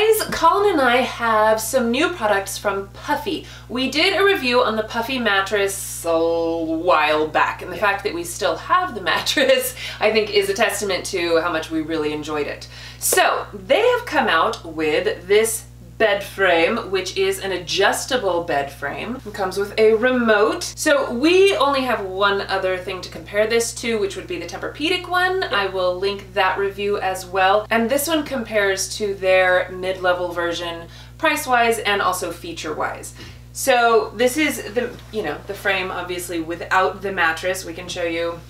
guys, Colin and I have some new products from Puffy. We did a review on the Puffy mattress a while back, and the fact that we still have the mattress, I think, is a testament to how much we really enjoyed it. So they have come out with this bed frame, which is an adjustable bed frame. It comes with a remote. So we only have one other thing to compare this to, which would be the Tempur-Pedic one. I will link that review as well. And this one compares to their mid-level version price-wise and also feature-wise. So this is the, you know, the frame obviously without the mattress. We can show you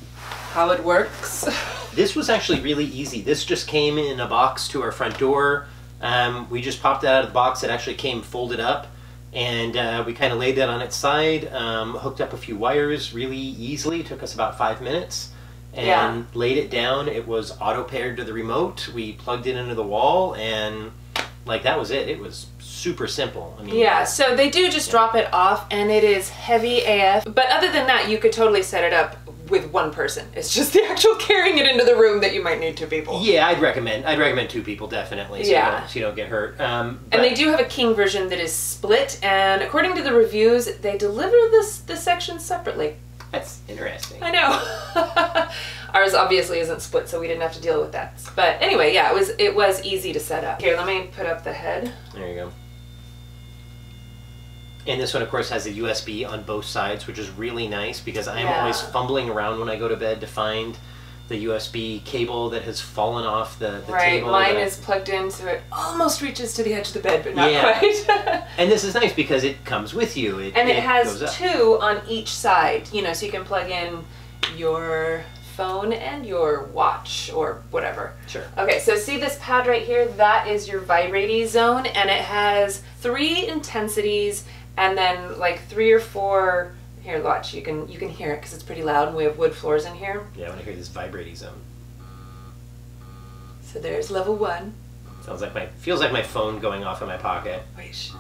how it works. This was actually really easy. This just came in a box to our front door. We just popped that out of the box. It actually came folded up, and we kind of laid that on its side, hooked up a few wires really easily. It took us about 5 minutes, and yeah, laid it down. It was auto-paired to the remote. We plugged it into the wall, and like that was it. It was super simple. I mean, yeah, so they do just drop it off, and it is heavy AF. But other than that, you could totally set it up with one person. It's just the actual carrying it into the room that you might need two people. Yeah, I'd recommend two people, definitely, so, yeah, so you don't get hurt. And they do have a king version that is split, and according to the reviews, they deliver the section separately. That's interesting. I know. Ours obviously isn't split, so we didn't have to deal with that. But anyway, yeah, it was easy to set up. Here, let me put up the head. There you go. And this one, of course, has a USB on both sides, which is really nice because I'm always fumbling around when I go to bed to find the USB cable that has fallen off the table. Right, mine is plugged in, so it almost reaches to the edge of the bed, but not quite. And this is nice because it comes with you. It has two on each side, you know, so you can plug in your phone and your watch or whatever. Sure. Okay, so see this pad right here? That is your vibrate zone, and it has 3 intensities and then like 3 or 4. Here, watch, you can hear it because it's pretty loud and we have wood floors in here. Yeah, I want to hear this vibrating zone. So there's level 1. Sounds like feels like my phone going off in my pocket. Wait,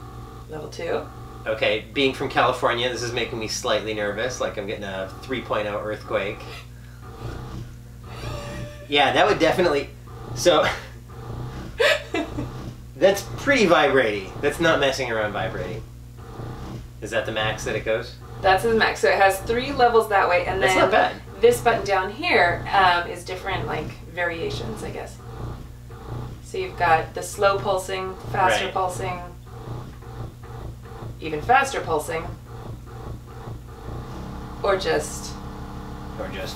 level 2. Okay, being from California, this is making me slightly nervous, like I'm getting a 3.0 earthquake. Yeah, that would definitely, so, that's pretty vibrating. That's not messing around vibrating. Is that the max that it goes? That's the max, so it has 3 levels that way, and that's then not bad. This button down here is different, like, variations, I guess. So you've got the slow pulsing, faster pulsing, even faster pulsing, or just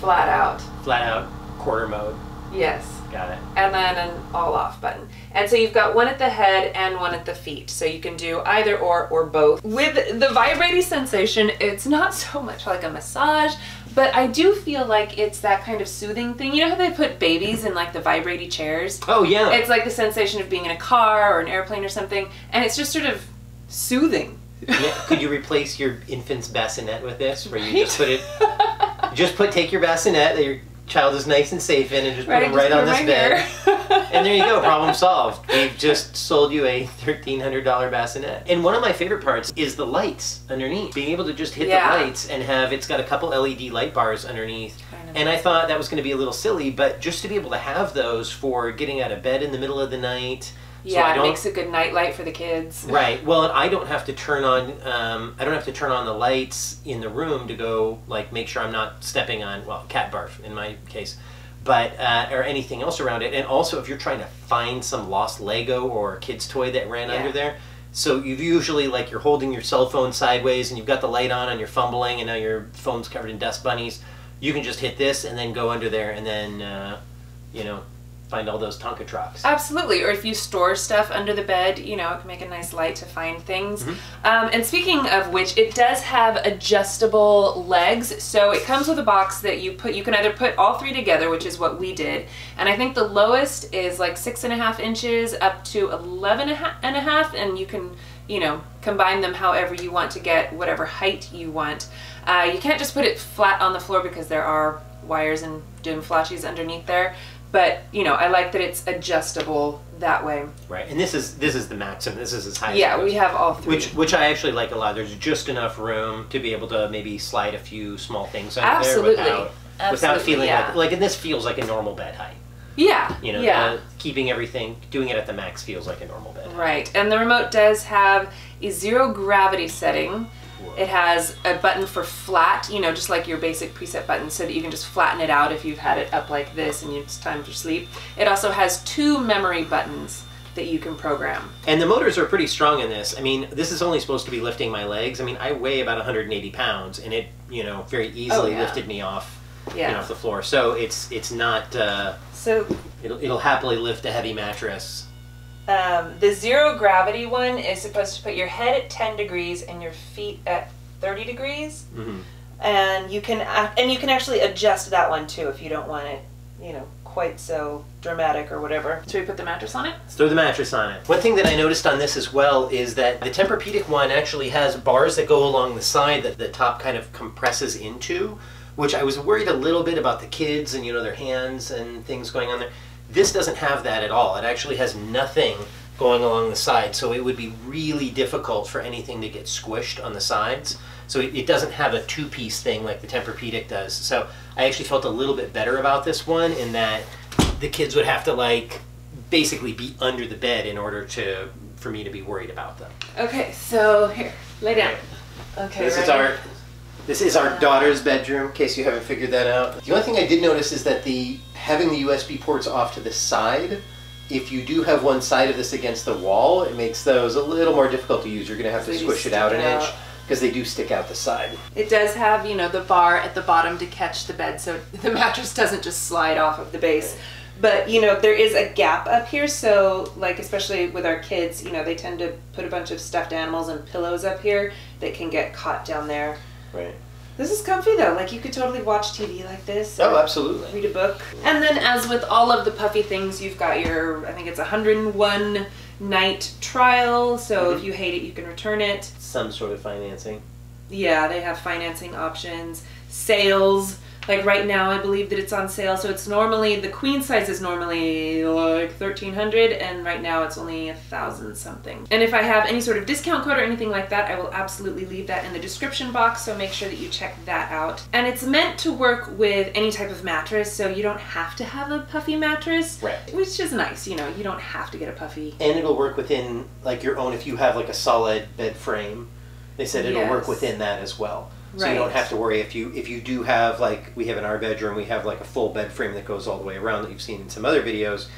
flat out. Flat out. Quarter mode. Yes. Got it. And then an all-off button. And so you've got one at the head and one at the feet. So you can do either or both. With the vibrating sensation, it's not so much like a massage, but I do feel like it's that kind of soothing thing. You know how they put babies in like the vibrating chairs? Oh, yeah. It's like the sensation of being in a car or an airplane or something, and it's just sort of soothing. Yeah. Could you replace your infant's bassinet with this? Where you just put it, take your bassinet that you're child is nice and safe in and just put them right on this bed. And there you go, problem solved. We've just sold you a $1,300 bassinet. And one of my favorite parts is the lights underneath. Being able to just hit the lights and have, it's got a couple LED light bars underneath. And I thought that was going to be a little silly, but just to be able to have those for getting out of bed in the middle of the night. So yeah, it makes a good night light for the kids. Right. Well, and I don't have to turn on the lights in the room to go like make sure I'm not stepping on cat barf in my case, but or anything else around it. And also, if you're trying to find some lost Lego or kid's toy that ran under there, so you've usually like you're holding your cell phone sideways and you've got the light on and you're fumbling and now your phone's covered in dust bunnies. You can just hit this and then go under there and then you know, find all those Tonka trucks. Absolutely. Or if you store stuff under the bed, you know, it can make a nice light to find things. And speaking of which, it does have adjustable legs, so it comes with a box that you put, you can either put all 3 together, which is what we did, and I think the lowest is like 6.5 inches up to 11.5, and you can, you know, combine them however you want to get whatever height you want. You can't just put it flat on the floor because there are wires and dim flashies underneath there. But, you know, I like that it's adjustable that way. Right, and this is the maximum. This is as high as it goes. We have all 3. Which I actually like a lot. There's just enough room to be able to maybe slide a few small things under there without feeling like, and this feels like a normal bed height. Yeah. You know, yeah. Keeping everything, doing it at the max feels like a normal bed. Right. And the remote does have a 0 gravity setting. Whoa. It has a button for flat, you know, just like your basic preset button, so that you can just flatten it out if you've had it up like this and it's time for sleep. It also has 2 memory buttons that you can program. And the motors are pretty strong in this. I mean, this is only supposed to be lifting my legs. I mean, I weigh about 180 pounds and it, you know, very easily lifted me off, you know, off the floor. So it's not, so it'll happily lift a heavy mattress. The 0 gravity one is supposed to put your head at 10 degrees and your feet at 30 degrees. Mm-hmm. And you can actually adjust that one too if you don't want it, you know, quite so dramatic or whatever. Should we put the mattress on it? Let's throw the mattress on it. One thing that I noticed on this as well is that the Tempur-Pedic one actually has bars that go along the side that the top kind of compresses into, which I was worried a little bit about the kids and, you know, their hands and things going on there. This doesn't have that at all. It actually has nothing going along the side, so it would be really difficult for anything to get squished on the sides. So it doesn't have a two-piece thing like the Tempur-Pedic does. So I actually felt a little bit better about this one in that the kids would have to, like, basically be under the bed in order to, for me to be worried about them. Okay, so here, lay down. Right. Okay, this is our daughter's bedroom, in case you haven't figured that out. The only thing I did notice is that having the USB ports off to the side, if you do have one side of this against the wall, it makes those a little more difficult to use. You're going to have to squish it out an inch, because they do stick out the side. It does have, you know, the bar at the bottom to catch the bed, so the mattress doesn't just slide off of the base. But, you know, there is a gap up here, so, like, especially with our kids, you know, they tend to put a bunch of stuffed animals and pillows up here that can get caught down there. Right. This is comfy, though. Like, you could totally watch TV like this. Oh, absolutely. Read a book. And then, as with all of the Puffy things, you've got your, I think it's 101... night trial, so if you hate it you can return it. Some sort of financing. Yeah, they have financing options, sales. Like right now I believe that it's on sale, so it's normally, the queen size is normally like 1,300 and right now it's only 1,000 something. And if I have any sort of discount code or anything like that, I will absolutely leave that in the description box, so make sure that you check that out. And it's meant to work with any type of mattress, so you don't have to have a puffy mattress, right, which is nice, you know, you don't have to get a puffy. And it'll work within like your own, if you have like a solid bed frame, they said it'll work within that as well. So you don't have to worry if you do have, like we have in our bedroom, we have like a full bed frame that goes all the way around that you've seen in some other videos.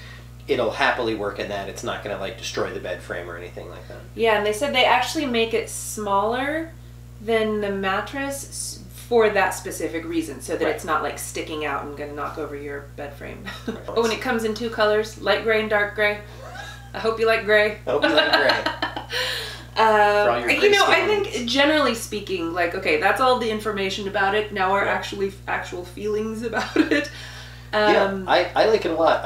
It'll happily work in that. It's not going to like destroy the bed frame or anything like that. Yeah, and they said they actually make it smaller than the mattress for that specific reason, so that it's not like sticking out and going to knock over your bed frame. Right. Oh, and it comes in 2 colors, light gray and dark gray. I hope you like gray. I hope you like gray. You know, I think generally speaking, like, okay, that's all the information about it. Now our actual feelings about it. Yeah, I like it a lot.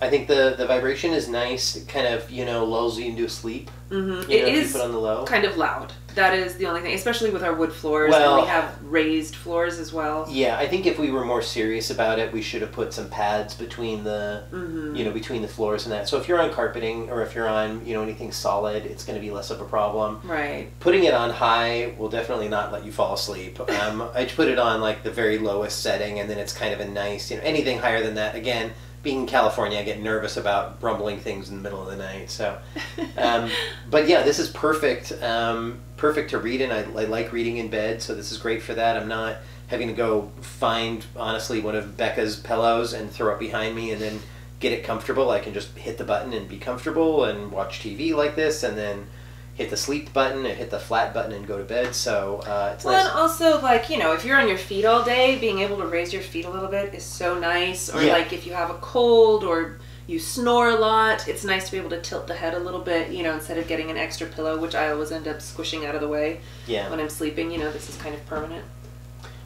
I think the vibration is nice. It kind of, you know, lulls you into sleep. Mm-hmm. It is put on the low. Kind of loud. That is the only thing, especially with our wood floors. Well, and we have raised floors as well. Yeah, I think if we were more serious about it, we should have put some pads between the, you know, between the floors and that. So if you're on carpeting or if you're on, you know, anything solid, it's going to be less of a problem. Right. Putting it on high will definitely not let you fall asleep. I put it on like the very lowest setting, and then it's kind of a nice, you know, anything higher than that, again, being in California, I get nervous about rumbling things in the middle of the night. So, but yeah, this is perfect. Perfect to read in. I like reading in bed, so this is great for that. I'm not having to go find, honestly, one of Becca's pillows and throw it behind me and then get it comfortable. I can just hit the button and be comfortable and watch TV like this, and then hit the sleep button and hit the flat button and go to bed. So it's nice. And also, like, you know, if you're on your feet all day, being able to raise your feet a little bit is so nice. Or like if you have a cold or you snore a lot, it's nice to be able to tilt the head a little bit, you know, instead of getting an extra pillow, which I always end up squishing out of the way when I'm sleeping. You know, this is kind of permanent.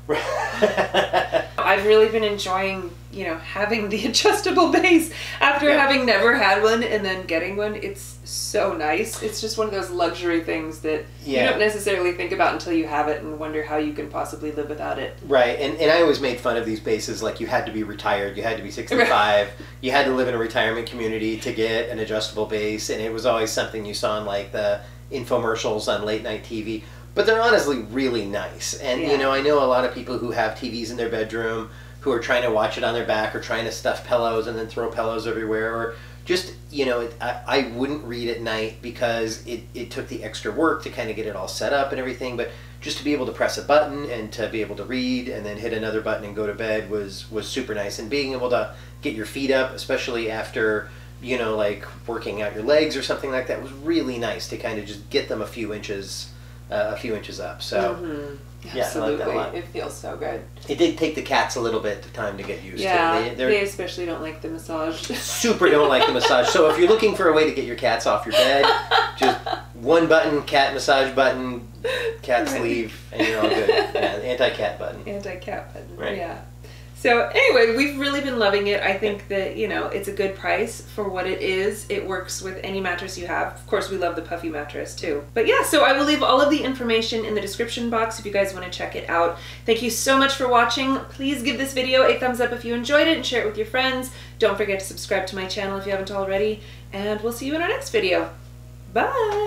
I've really been enjoying, you know, having the adjustable base after having never had one and then getting one. It's so nice. It's just one of those luxury things that you don't necessarily think about until you have it and wonder how you can possibly live without it. Right. And I always made fun of these bases, like you had to be retired, you had to be 65, you had to live in a retirement community to get an adjustable base, and it was always something you saw in like the infomercials on late night TV. But they're honestly really nice. And, you know, I know a lot of people who have TVs in their bedroom who are trying to watch it on their back or trying to stuff pillows and then throw pillows everywhere, or just, you know, I wouldn't read at night because it took the extra work to kind of get it all set up and everything. But just to be able to press a button and to be able to read and then hit another button and go to bed was super nice. And being able to get your feet up, especially after, you know, like working out your legs or something like that, was really nice to kind of just get them a few inches up. So mm-hmm. Yeah, absolutely. I like that a lot. It feels so good. It did take the cats a little bit of time to get used to. They especially don't like the massage. Super don't like the massage. So if you're looking for a way to get your cats off your bed, just one button, cat massage button, cats leave, and you're all good. Yeah, anti-cat button. Anti-cat button, right. Yeah. So anyway, we've really been loving it. I think that, you know, it's a good price for what it is. It works with any mattress you have. Of course, we love the Puffy mattress too. But yeah, so I will leave all of the information in the description box if you guys want to check it out. Thank you so much for watching. Please give this video a thumbs up if you enjoyed it and share it with your friends. Don't forget to subscribe to my channel if you haven't already. And we'll see you in our next video. Bye!